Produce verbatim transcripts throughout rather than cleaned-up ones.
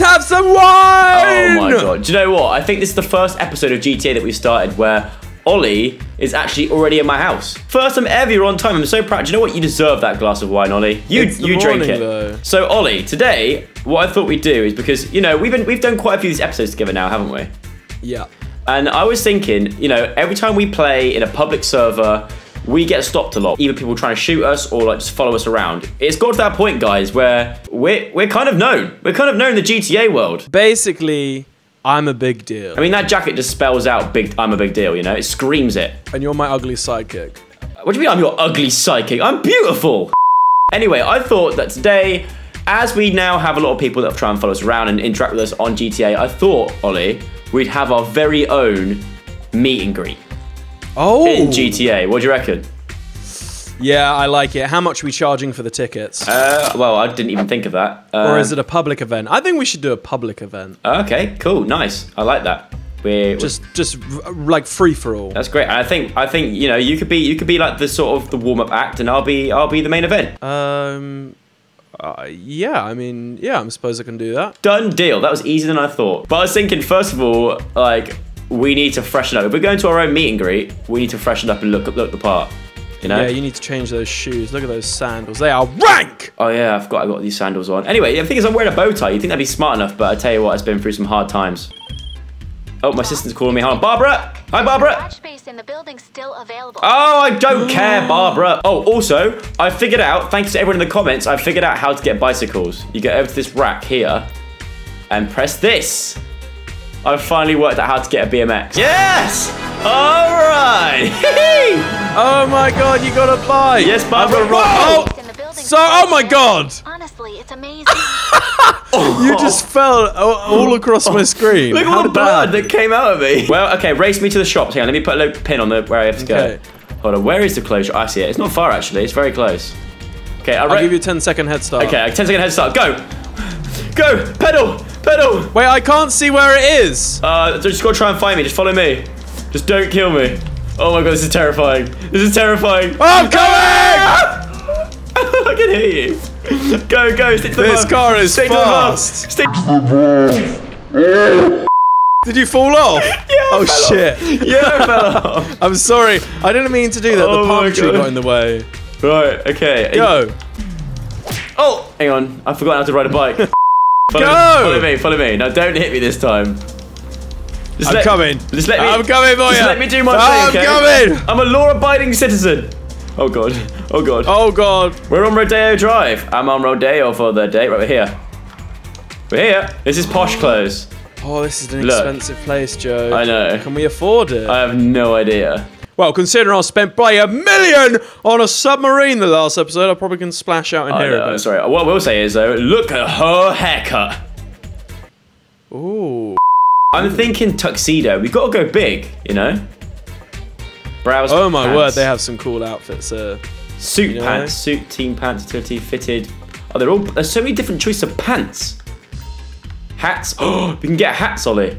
Let's have some wine! Oh my god. Do you know what? I think this is the first episode of G T A that we've started where Ollie is actually already in my house. First time ever you're on time. I'm so proud. Do you know what? You deserve that glass of wine, Ollie. You you morning, drink it. Though. So Ollie, today, what I thought we'd do is because, you know, we've been we've done quite a few of these episodes together now, haven't we? Yeah. And I was thinking, you know, every time we play in a public server, we get stopped a lot. Either people trying to shoot us or like just follow us around. It's got to that point, guys, where we're, we're kind of known. We're kind of known in the G T A world. Basically, I'm a big deal. I mean, that jacket just spells out big. I'm a big deal, you know? It screams it. And you're my ugly sidekick. What do you mean I'm your ugly sidekick? I'm beautiful. Anyway, I thought that today, as we now have a lot of people that try and follow us around and interact with us on G T A, I thought, Ollie, we'd have our very own meet and greet. Oh. In G T A, what do you reckon? Yeah, I like it. How much are we charging for the tickets? Uh, well, I didn't even think of that. Um, or is it a public event? I think we should do a public event. Okay, cool, nice. I like that. We're just, we're... just like free for all. That's great. And I think, I think you know, you could be, you could be like the sort of the warm up act, and I'll be, I'll be the main event. Um. Uh, yeah, I mean, yeah, I suppose I can do that. Done deal. That was easier than I thought. But I was thinking, first of all, like, we need to freshen up. If we're going to our own meet and greet, we need to freshen up and look look the part, you know? Yeah, you need to change those shoes. Look at those sandals. They are rank! Oh, yeah, I forgot I got these sandals on. Anyway, the thing is, I'm wearing a bow tie. You'd think that'd be smart enough, but I tell you what, it's been through some hard times. Oh, my assistant's calling me. Hold on. Barbara! Hi, Barbara! Garage space in the building's still available. Oh, I don't care, Barbara. Oh, also, I figured out, thanks to everyone in the comments, I figured out how to get bicycles. You go over to this rack here and press this. I finally worked out how to get a B M X. Yes! All right! Oh my god, you got a bike! Yes, Barbara. Oh! So, oh my god! Honestly, it's amazing. Oh. You just fell all across my screen. Look at all the blood that came out of me. Well, okay, race me to the shops. Hang on, let me put a little pin on the where I have to okay. go. Hold on, where is the closure? I see it. It's not far, actually. It's very close. Okay, I'll, I'll give you a ten second head start. Okay, a ten second head start. Go! Go! Pedal! Pedal! Wait, I can't see where it is. Uh, just gotta try and find me. Just follow me. Just don't kill me. Oh my god, this is terrifying. This is terrifying. Oh, I'm coming! I can hear you. Go, go, stick to the This car is stick fast. Stick to the Did you fall off? Yeah, oh shit. Off. Yeah, I fell off. I'm sorry. I didn't mean to do that. Oh, the palm tree got in the way. Right, okay. Go. Oh, hang on. I forgot how to ride a bike. Follow, Go! Follow me, follow me. Now don't hit me this time. Just I'm let, coming. Just let me, I'm coming for you. Just let me do my I'm thing, okay? I'm coming. I'm a law-abiding citizen. Oh god. Oh god. Oh god. We're on Rodeo Drive. I'm on Rodeo for the day. Right, we're here. We're here. This is posh clothes. Oh, this is an Look. expensive place, Joe. I know. Can we afford it? I have no idea. Well, considering I spent by a million on a submarine the last episode, I probably can splash out in oh, here no, a bit. Sorry, what I will say is though, look at her haircut. Ooh. I'm thinking tuxedo. We've got to go big, you know? Browse Oh my pants. word, they have some cool outfits there. Suit you know? pants, suit, team pants, utility, fitted. Oh, they're all, there's so many different choices of pants. Hats, oh, we can get hats, Ollie.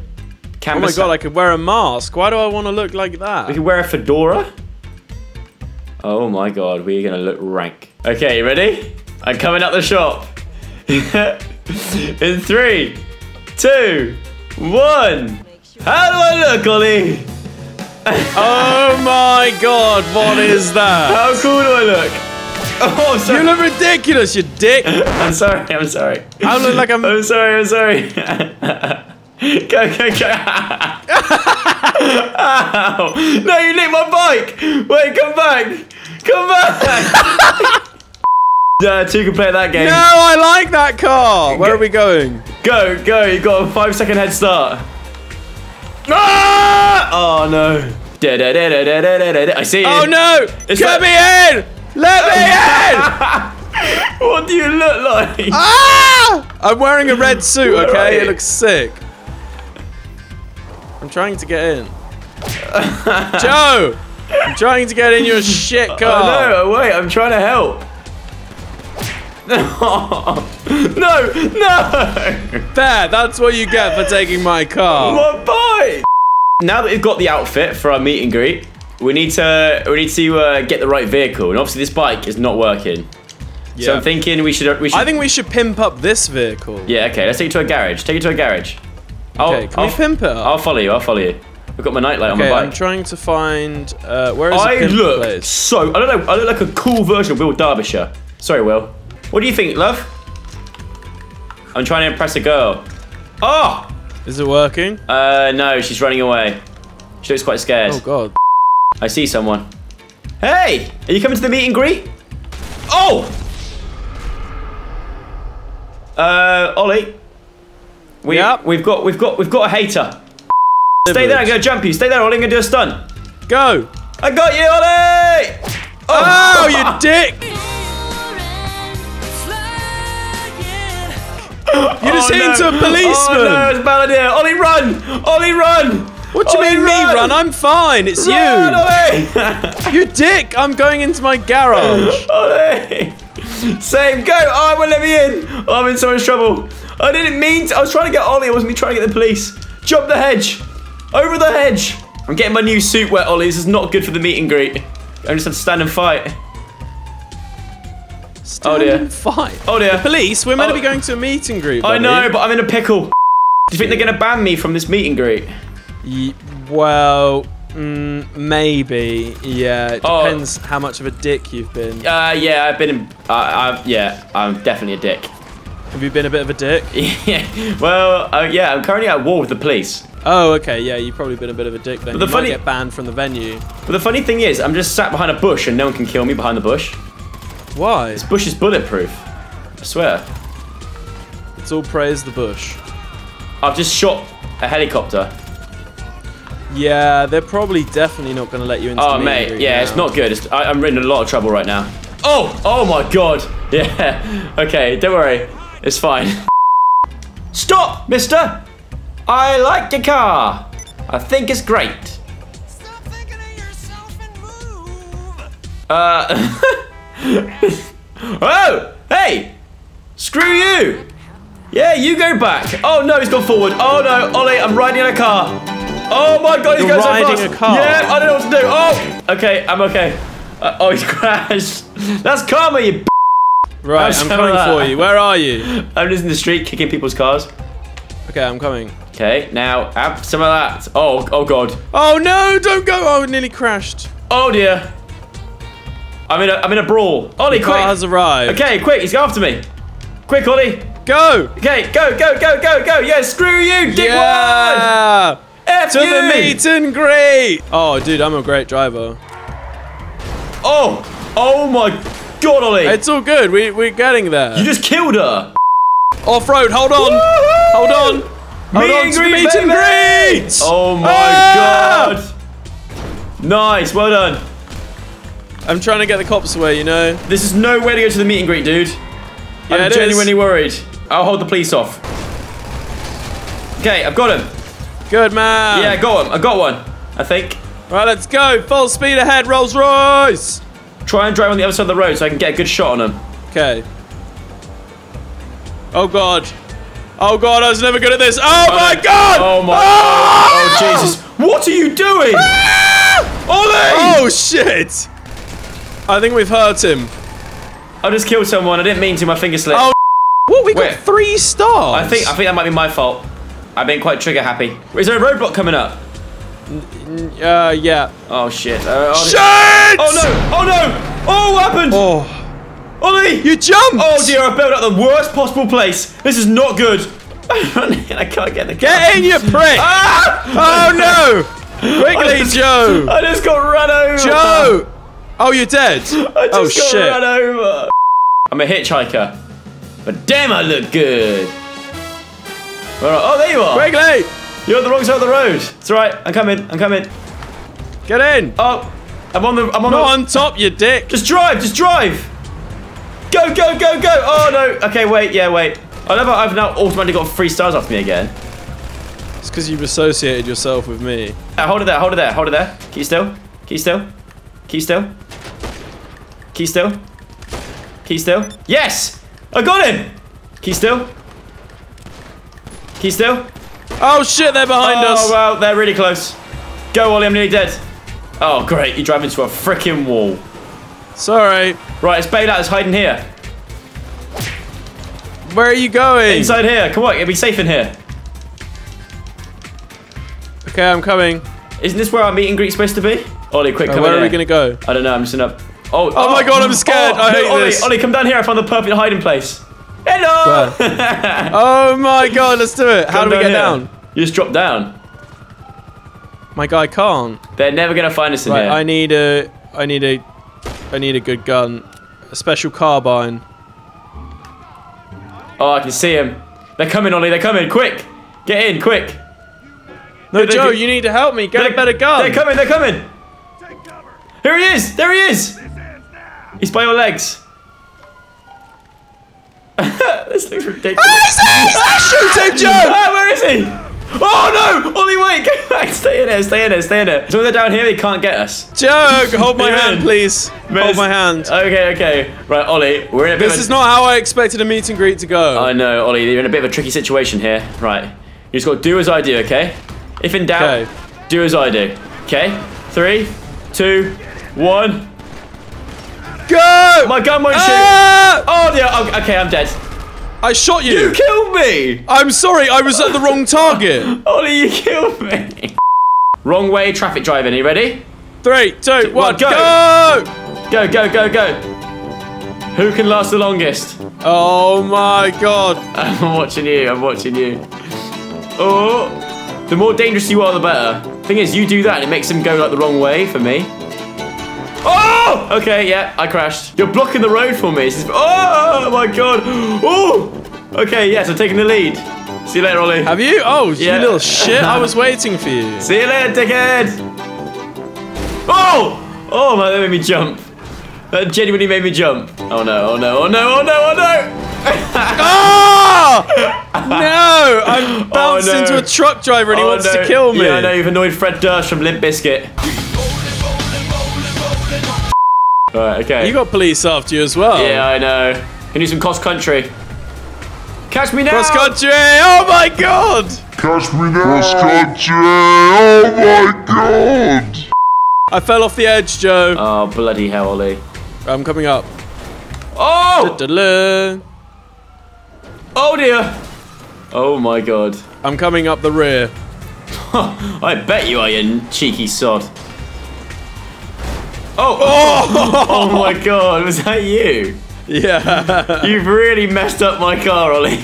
Canvas. Oh my god, I could wear a mask. Why do I want to look like that? We could wear a fedora. Oh my god, we're going to look rank. Okay, you ready? I'm coming up the shop. In three, two, one. How do I look, Ollie? Oh my god, what is that? How cool do I look? Oh, I'm sorry. You look ridiculous, you dick. I'm sorry, I'm sorry. I look like I'm... I'm sorry, I'm sorry. Go, go, go. Ow. No, you nicked my bike. Wait, come back. Come back. uh, two can play that game. No, I like that car. Where go. are we going? Go, go. You got a five second head start. Ah! Oh, no. Da, da, da, da, da, da, da. I see you. Oh, no. It's Get like... me in. Let me in. What do you look like? Ah! I'm wearing a red suit, okay? It looks sick. I'm trying to get in. Joe! I'm trying to get in your shit car. Oh, no, wait, I'm trying to help. No, no! There, that's what you get for taking my car. My bike! Now that we've got the outfit for our meet and greet, we need to, we need to uh, get the right vehicle. And obviously this bike is not working. Yeah. So I'm thinking we should, we should... I think we should pimp up this vehicle. Yeah, okay, let's take it to a garage. Take it to a garage. I'll, okay, can I'll, we pimp it up? I'll follow you, I'll follow you. I've got my nightlight okay, on my bike. I'm trying to find... Uh, where is I a pimp look place? so... I don't know, I look like a cool version of Will Derbyshire. Sorry, Will. What do you think, love? I'm trying to impress a girl. Oh! Is it working? Uh, no, she's running away. She looks quite scared. Oh, God. I see someone. Hey! Are you coming to the meet and greet? Oh! Uh, Ollie. We, yep. We've got, we've got, we've got a hater. Stay there, I'm gonna jump you. Stay there, Ollie, I'm gonna do a stunt. Go! I got you, Ollie! Oh, oh you dick! You just oh, hit no. into a policeman! Oh no, it's a bad idea. Ollie, run! Ollie, run! What do you Ollie, mean run. me run? I'm fine, it's run, you! Ollie. You dick! I'm going into my garage! Ollie! Same, go! Oh, I won't let me in! Oh, I'm in so much trouble. I didn't mean to. I was trying to get Ollie, I wasn't trying to get the police. Jump the hedge! Over the hedge! I'm getting my new suit wet, Ollie. This is not good for the meet and greet. I just have to stand and fight. Stand oh dear. And fight. Oh dear. The police, we're meant oh. to be going to a meet and greet. Buddy. I know, but I'm in a pickle. Do you think they're going to ban me from this meet and greet? Ye well, mm, maybe. Yeah, it depends oh. how much of a dick you've been. Uh, yeah, I've been. In, uh, I've, yeah, I'm definitely a dick. Have you been a bit of a dick? yeah. Well, uh, yeah, I'm currently at war with the police. Oh, okay, yeah, you've probably been a bit of a dick then. But the you funny might get banned from the venue. But the funny thing is, I'm just sat behind a bush and no one can kill me behind the bush. Why? This bush is bulletproof. I swear. It's all praise the bush. I've just shot a helicopter. Yeah, they're probably definitely not going to let you into. Oh, the mate, yeah, now. It's not good. It's, I, I'm in a lot of trouble right now. Oh, oh my God. Yeah, okay, don't worry. It's fine. Stop, mister. I like your car. I think it's great. Stop thinking of yourself and move. Uh... Oh! Hey! Screw you! Yeah, you go back. Oh no, he's gone forward. Oh no, Ollie, I'm riding in a car. Oh my God, he's You're going so fast. Riding a car. Yeah, I don't know what to do. Oh! Okay, I'm okay. Uh, oh, he's crashed. That's karma, you b****. Right, I'm coming for you. Where are you? I'm just in the street kicking people's cars. Okay, I'm coming. Okay, now have some of that. Oh, oh God. Oh no, don't go. Oh, it nearly crashed. Oh dear. I'm in a, I'm in a brawl. Ollie, the quick! Car has arrived. Okay, quick, he's after me. Quick, Ollie. Go! Okay, go, go, go, go, go! Yeah, screw you, dick yeah. one! F to you! The meet and greet! Oh, dude, I'm a great driver. Oh! Oh my God, Ollie! It's all good, we, we're getting there. You just killed her! Off-road, hold on! Hold on! Hold meet on and to greet, the meet baby. and greet! Oh my ah. God! Nice, well done. I'm trying to get the cops away, you know? This is no way to go to the meet and greet, dude. Yeah, I'm genuinely is. worried. I'll hold the police off. Okay, I've got him. Good, man. Yeah, I got him. I got one, I think. All right, let's go. Full speed ahead, Rolls Royce. Try and drive on the other side of the road so I can get a good shot on him. Okay. Oh, God. Oh, God, I was never good at this. Oh, oh my God. God. Oh, my oh. God. Oh, Jesus. What are you doing? Ah. Ollie. Oh, shit. I think we've hurt him. I just killed someone. I didn't mean to. My finger slipped. Oh, what? We got Wait. three stars. I think I think that might be my fault. I've been quite trigger happy. Is there a roadblock coming up? Uh, yeah. Oh shit. Uh, Ollie. Shit! Oh no! Oh no! Oh, what happened? Oh, Ollie, you jumped! Oh dear! I built up the worst possible place. This is not good. I can't get the. Get in, you prick! Ah! Oh no! Quickly, I just, Joe! I just got run over. Joe! Oh, you're dead. I just oh, got shit. run over. I'm a hitchhiker. But damn, I look good. Right. Oh, there you are. Quickly. You're on the wrong side of the road. It's all right. I'm coming. I'm coming. Get in. Oh, I'm on the. I'm on Not the. on top, you dick. Just drive. Just drive. Go, go, go, go. Oh, no. Okay, wait. Yeah, wait. I love how I've now automatically got three stars off me again. It's because you've associated yourself with me. Right, hold it there. Hold it there. Hold it there. Keep still. Keep still. Keep still. Keep still. Keep still. Yes! I got him! Keep still. Keep still. Oh shit, they're behind oh, us. Oh wow, they're really close. Go, Ollie, I'm nearly dead. Oh great, you drive into a freaking wall. Sorry. Right, it's bailout, it's hiding here. Where are you going? Inside here. Come on. It'll be safe in here. Okay, I'm coming. Isn't this where our meet and greet's supposed to be? Ollie, quick, oh, come on. Where are we going to go? I don't know. I'm just going to... Oh, oh, oh my God, I'm scared. Oh, I hate no, Ollie, this. Ollie, come down here. I found the perfect hiding place. Hello. Oh my God, let's do it. Come How do we get here. down? You just drop down. My guy can't. They're never going to find us in right, here. I need a... I need a... I need a good gun. A special carbine. Oh, I can see him. They're coming, Ollie. They're coming. Quick. Get in, quick. No, they're, Joe, you need to help me. Get a better gun. They're coming. They're coming. Take cover. Here he is. There he is. He's by your legs. This looks ridiculous. Oh, shoot him, Joe. Ah, where is he? Oh, no. Ollie, wait. Go back. Stay in here. Stay in here. Stay in here. So they're down here. They can't get us. Joe, hold my hand, please. Miss. Hold my hand. Okay, okay. Right, Ollie, we're in a bit This of a... is not how I expected a meet and greet to go. I know, Ollie. You're in a bit of a tricky situation here. Right. You just got to do as I do, okay? If in doubt, okay. do as I do. Okay? Three, two, one. Go! My gun won't ah! shoot. Oh, yeah. Okay, I'm dead. I shot you. You killed me. I'm sorry. I was at the wrong target. Ollie, you killed me. Wrong way traffic driving. Are you ready? Three, two, two one, one, go. Go, go, go, go. Who can last the longest? Oh, my God. I'm watching you. I'm watching you. Oh. The more dangerous you are, the better. Thing is, you do that and it makes them go like the wrong way for me. Oh! Okay, yeah, I crashed. You're blocking the road for me. This is, oh my God. Oh! Okay, yes, I'm taking the lead. See you later, Ollie. Have you? Oh, yeah. You little shit. I was waiting for you. See you later, dickhead. Oh! Oh, man, that made me jump. That genuinely made me jump. Oh no, oh no, oh no, oh no, oh no! Oh! No! I'm bounced oh, no. into a truck driver and he oh, wants no. to kill me. Yeah, I know. You've annoyed Fred Durst from Limp Bizkit. Alright, okay. You got police after you as well. Yeah, I know. Can you do some cross country? Catch me now! Cross country! Oh my God! Catch me now! Cross country! Oh my God! I fell off the edge, Joe. Oh, bloody hell, Ollie. I'm coming up. Oh! Da -da Oh dear! Oh my God! I'm coming up the rear. I bet you are, you cheeky sod. Oh! Oh! Oh my God! Was that you? Yeah. You've really messed up my car, Ollie.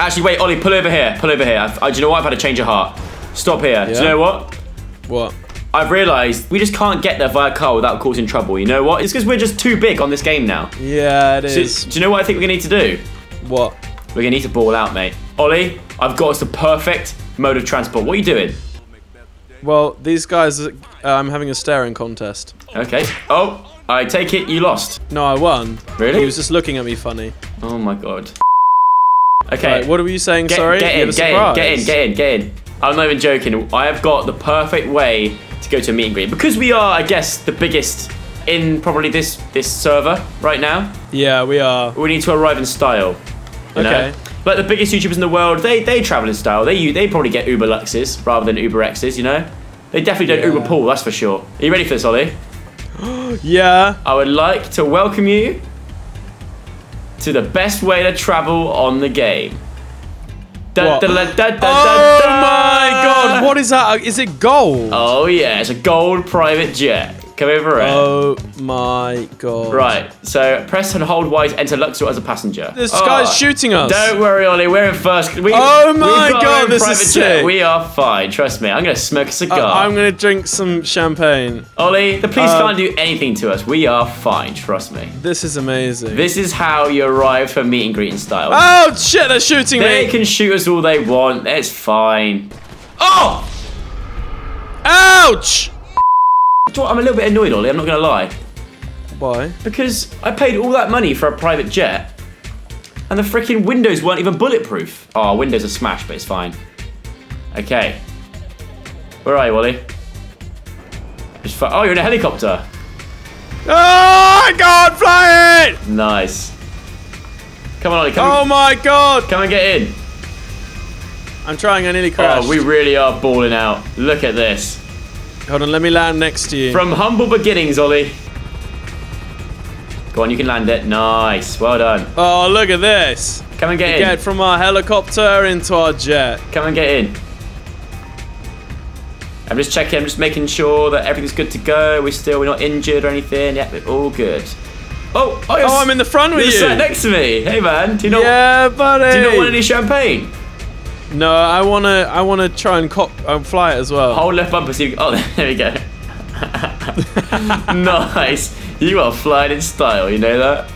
Actually, wait, Ollie, pull over here. Pull over here. I've, I, do you know what? I've had a change of heart. Stop here. Yeah. Do you know what? What? I've realised we just can't get there via car without causing trouble. You know what? It's because we're just too big on this game now. Yeah, it is. So, do you know what I think we're gonna need to do? What? We're gonna need to ball out, mate. Ollie, I've got us the perfect mode of transport. What are you doing? Well, these guys, I'm um, having a staring contest. Okay. Oh, I take it you lost. No, I won. Really? He was just looking at me funny. Oh my God. Okay. Right, what were you saying? Get, Sorry. Get in, you have a get, in, get in. Get in. Get in. I'm not even joking. I have got the perfect way to go to a meet and greet because we are, I guess, the biggest in probably this this server right now. Yeah, we are. We need to arrive in style. You okay. know? But the biggest YouTubers in the world, they they travel in style. They they probably get Uber Luxes rather than Uber X's, you know? They definitely don't yeah. Uber Pool, that's for sure. Are you ready for this, Ollie? Yeah. I would like to welcome you to the best way to travel on the game. Da, da, da, da, da, oh da, da. My God, what is that? Is it gold? Oh yeah, it's a gold private jet. Come over here. Oh my God. Right, so press and hold Y to enter Luxor as a passenger. This oh, guy's shooting us. Don't worry, Ollie, we're in first. We, oh my God, this is sick. Jet. We are fine, trust me. I'm going to smoke a cigar. Uh, I'm going to drink some champagne. Ollie, the police um, can't do anything to us. We are fine, trust me. This is amazing. This is how you arrive for meet and greet in style. Oh shit, they're shooting they me. They can shoot us all they want. It's fine. Oh! Ouch! I'm a little bit annoyed, Ollie, I'm not going to lie. Why? Because I paid all that money for a private jet and the freaking windows weren't even bulletproof. Oh, windows are smashed, but it's fine. Okay. Where are you, Ollie? Just oh, you're in a helicopter. Oh, I can't fly it! Nice. Come on, Ollie, come Oh, my God! Come and get in. I'm trying, I nearly crashed. Oh, we really are balling out. Look at this. Hold on, let me land next to you. From humble beginnings, Ollie. Go on, you can land it. Nice. Well done. Oh, look at this. Come and get we in. Get from our helicopter into our jet. Come and get in. I'm just checking. I'm just making sure that everything's good to go. We're still we're not injured or anything. Yep, we're all good. Oh, oh, oh I'm in the front with you. You're sat next to me. Hey, man. Do you not? Yeah, buddy. Do you not want any champagne? No, I wanna. I wanna try and cop and fly it as well. Hold left bumper. So you, oh, there we go. Nice. You are flying in style. You know that.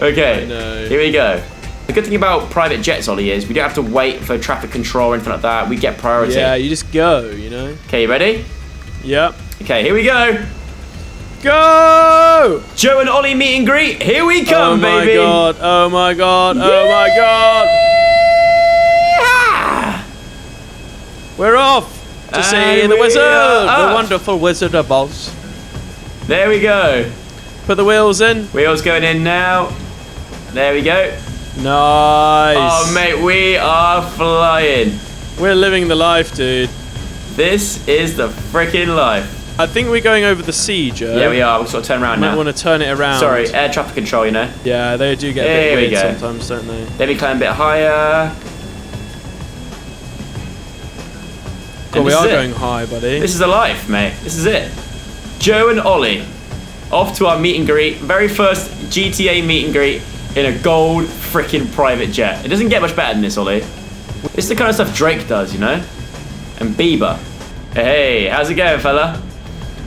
Okay. Here we go. The good thing about private jets, Ollie, is we don't have to wait for traffic control or anything like that. We get priority. Yeah, you just go, you know. Okay, you ready? Yep. Okay, here we go. Go! Joe and Ollie meet and greet. Here we come, baby. Oh, my God. Oh, my God. Yeah! Oh, my God. We're off to and see the wizard. The wonderful Wizard of Oz. There we go. Put the wheels in. Wheels going in now. There we go. Nice. Oh, mate, we are flying. We're living the life, dude. This is the freaking life. I think we're going over the sea, Joe. Yeah, we are. We've got to turn around now. We want to turn it around. Sorry, air traffic control, you know. Yeah, they do get a bit weird sometimes, don't they? Let me climb a bit higher. God, we are going high, buddy. This is the life, mate. This is it. Joe and Ollie, off to our meet and greet. Very first G T A meet and greet. In a gold freaking private jet. It doesn't get much better than this, Ollie. It's the kind of stuff Drake does, you know? And Bieber. Hey, how's it going, fella?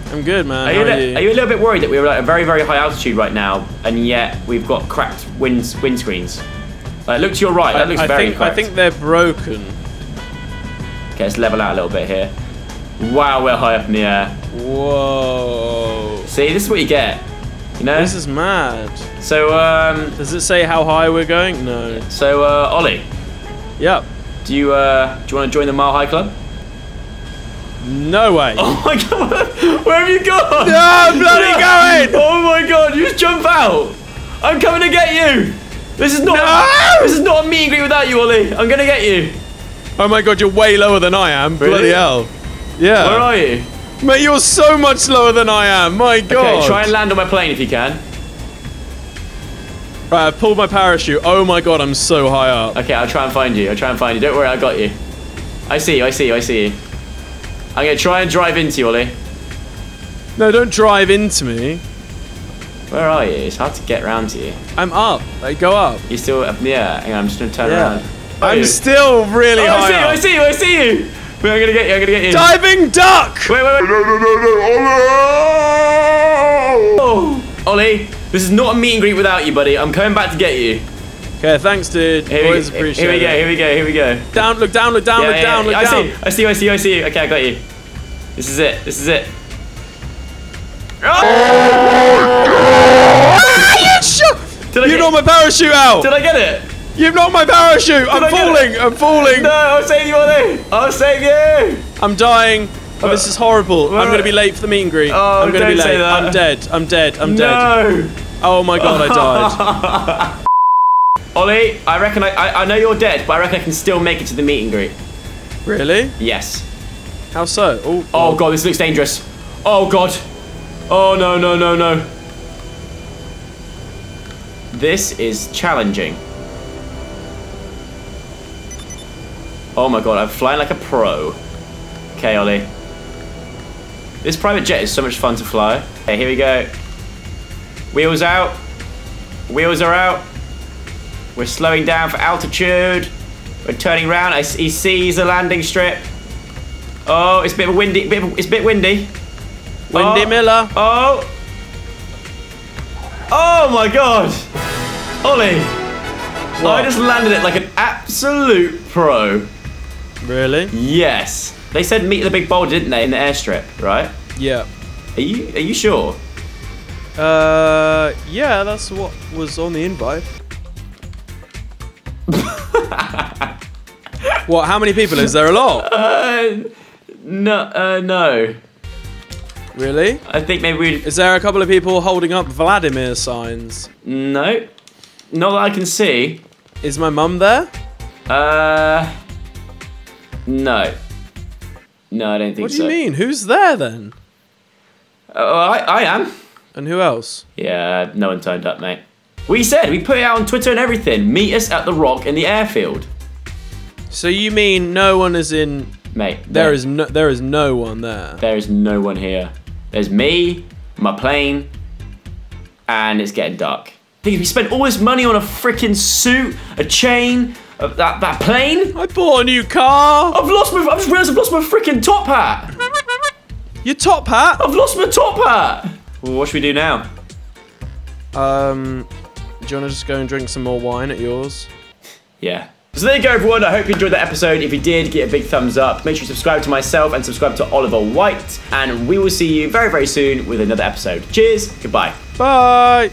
I'm good, man. Are you, How are, you? are you a little bit worried that we're at a very, very high altitude right now, and yet we've got cracked wind windscreens? Uh, look to your right. That looks I, I very think, cracked. I think they're broken. Okay, let's level out a little bit here. Wow, we're high up in the air. Whoa. See, this is what you get. You know? This is mad. So, um... does it say how high we're going? No. So, uh, Ollie. Yep. Do you, uh, do you want to join the Mile High Club? No way. Oh, my God. Where have you gone? No, I'm bloody going. Oh, my God. You just jump out. I'm coming to get you. This is not... No! This is not a meet and greet without you, Ollie. I'm going to get you. Oh, my God. You're way lower than I am. Really? Bloody hell. Yeah. Where are you? Mate, you're so much slower than I am. My God. Okay, try and land on my plane if you can. Right, I've pulled my parachute. Oh, my God, I'm so high up. Okay, I'll try and find you. I'll try and find you. Don't worry, I got you. I see you, I see you, I see you. I'm going to try and drive into you, Ollie. No, don't drive into me. Where are you? It's hard to get round to you. I'm up. Like, go up. You're still up in the air. Hang on, I'm just going to turn yeah. around. Where I'm still really oh, high I see up. you, I see you, I see you. Wait, I'm gonna get you, I'm gonna get you. Diving duck! Wait, wait, wait. No, no, no, no, Ollie! Oh. Ollie, this is not a meet and greet without you, buddy. I'm coming back to get you. Okay, thanks, dude. Here Always we, appreciate it. Here we go, here we go, here we go. Down, look down, look down, yeah, look yeah, down, yeah. look I down. See, I see you, I see you, I see you. Okay, I got you. This is it, this is it. Oh, oh my God! Ah, you shot! You knocked my parachute out! Did I get it? You've knocked my parachute! Did I'm I falling! I'm falling! No, I'll save you, Ollie! I'll save you! I'm dying. Oh, this is horrible. Where I'm going to be late for the meet and greet. Oh, I'm going to be late. I'm dead. I'm dead. I'm no. dead. Oh my God, I died. Ollie, I reckon I, I I know you're dead, but I reckon I can still make it to the meet and greet. Really? Yes. How so? Oh, oh, oh God, this looks dangerous. Oh God. Oh no, no, no, no. This is challenging. Oh my God, I'm flying like a pro. Okay, Ollie. This private jet is so much fun to fly. Okay, here we go. Wheels out. Wheels are out. We're slowing down for altitude. We're turning around. I, he sees the landing strip. Oh, it's a bit windy. Bit of, it's a bit windy. Windy oh, Miller. Oh. Oh my God. Ollie. What? I just landed it like an absolute pro. Really? Yes. They said meet the big boulder, didn't they, in the airstrip, right? Yeah. Are you are you sure? Uh, yeah, that's what was on the invite. What? How many people? Is there a lot? Uh, no. Uh, no. Really? I think maybe we. Is there a couple of people holding up Vladimir signs? No. Not that I can see. Is my mum there? Uh. No. No, I don't think so. What do you mean? Who's there then? Uh, I, I am. And who else? Yeah, no one turned up, mate. We said, we put it out on Twitter and everything. Meet us at the Rock in the airfield. So you mean no one is in... Mate. There, there is no there is no one there. There is no one here. There's me, my plane, and it's getting dark. We spent all this money on a freaking suit, a chain, a, that, that plane. I bought a new car. I've lost my... I've just realised I've lost my freaking top hat. Your top hat? I've lost my top hat. Well, what should we do now? Um, do you want to just go and drink some more wine at yours? Yeah. So there you go, everyone. I hope you enjoyed that episode. If you did, get a big thumbs up. Make sure you subscribe to myself and subscribe to Oliver White. And we will see you very, very soon with another episode. Cheers. Goodbye. Bye.